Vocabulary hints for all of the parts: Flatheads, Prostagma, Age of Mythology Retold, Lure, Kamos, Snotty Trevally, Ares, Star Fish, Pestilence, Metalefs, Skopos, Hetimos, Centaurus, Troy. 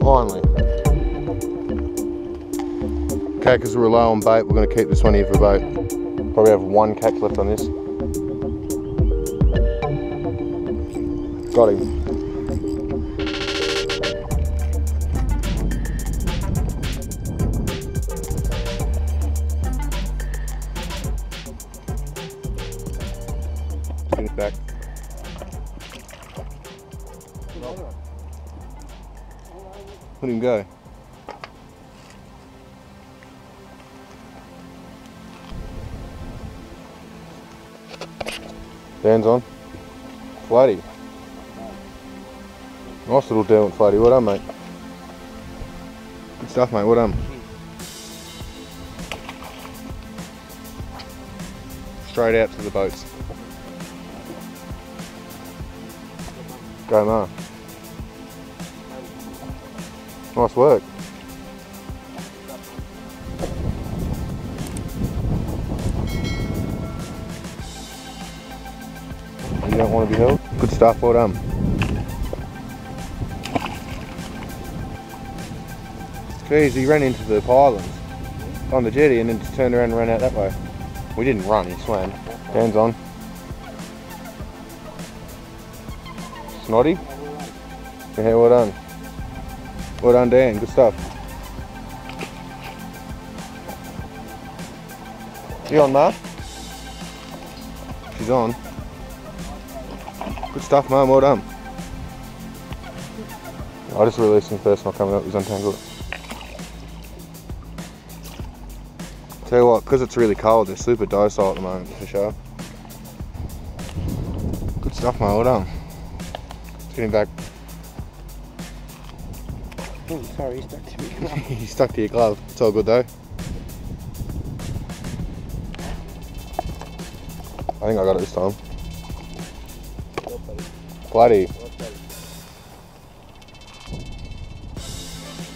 Finally. Because we're low on bait, we're going to keep this one here for bait. Probably have one catch left on this. Got him. Spin it back. Let him go. Dan's on. Flatty. Nice little deal with Flatty. Well done, mate. Good stuff, mate. Well done. Straight out to the boats. Go, Ma. Nice work. You don't want to be held. Good stuff, well done. Geez, he ran into the pylons on the jetty and then just turned around and ran out that way. We didn't run, he swam. Dan's on. Snotty. Yeah, well done. Well done, Dan, good stuff. You on, Ma? She's on. Good stuff, Mum, well done. I just released him first, not coming up, he's untangled. Tell you what, because it's really cold, they're super docile at the moment, for sure. Good stuff, Mum, well done. Let's get him back. Oh, sorry, he's stuck to your glove. He's stuck to your glove, it's all good though. I think I got it this time. Bloody.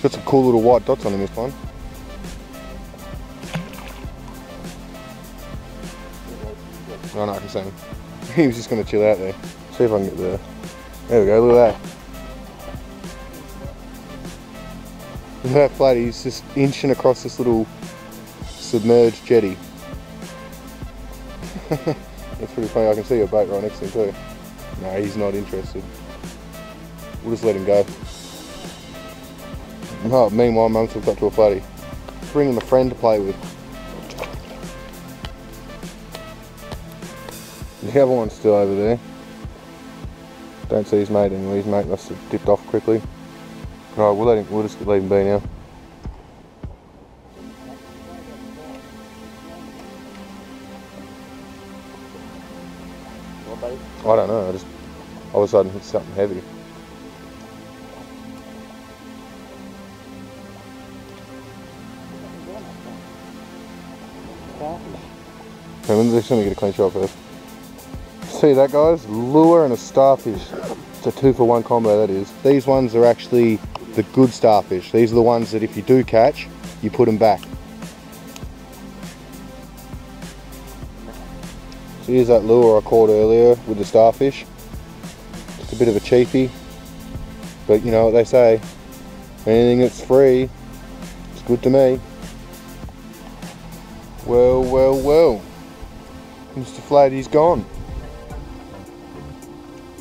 Got some cool little white dots on him, this one. Oh no, I can see him. He was just going to chill out there. See if I can get the... There we go, look at that. Look at that bloody, he's just inching across this little submerged jetty. That's pretty funny, I can see your boat right next to him too. No, he's not interested. We'll just let him go. Oh, meanwhile, Mum's hooked up to a Flatty. Bring him a friend to play with. The other one's still over there. Don't see his mate anymore. His mate must have dipped off quickly. Alright, we'll just leave him be now. I don't know, I just all of a sudden hit something heavy. I'm just going to get a clean shot first. See that, guys? Lure and a starfish. It's a 2-for-1 combo, that is. These ones are actually the good starfish. These are the ones that if you do catch, you put them back. So here's that lure I caught earlier with the starfish. It's a bit of a cheapie, but you know what they say, anything that's free, it's good to me. Well, well, well, Mr. Flatty's gone.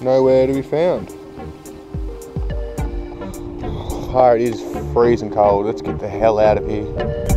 Nowhere to be found. Oh, it is freezing cold, let's get the hell out of here.